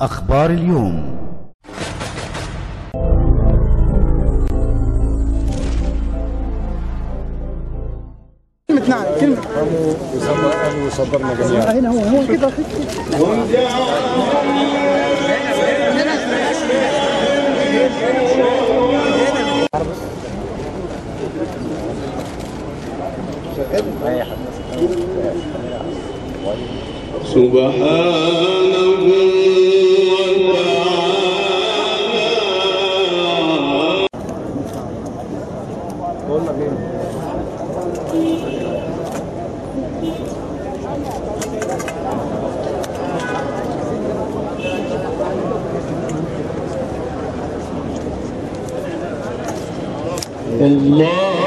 أخبار اليوم. كلمة وصبرنا جميعا. هنا هو كده سبحانه الله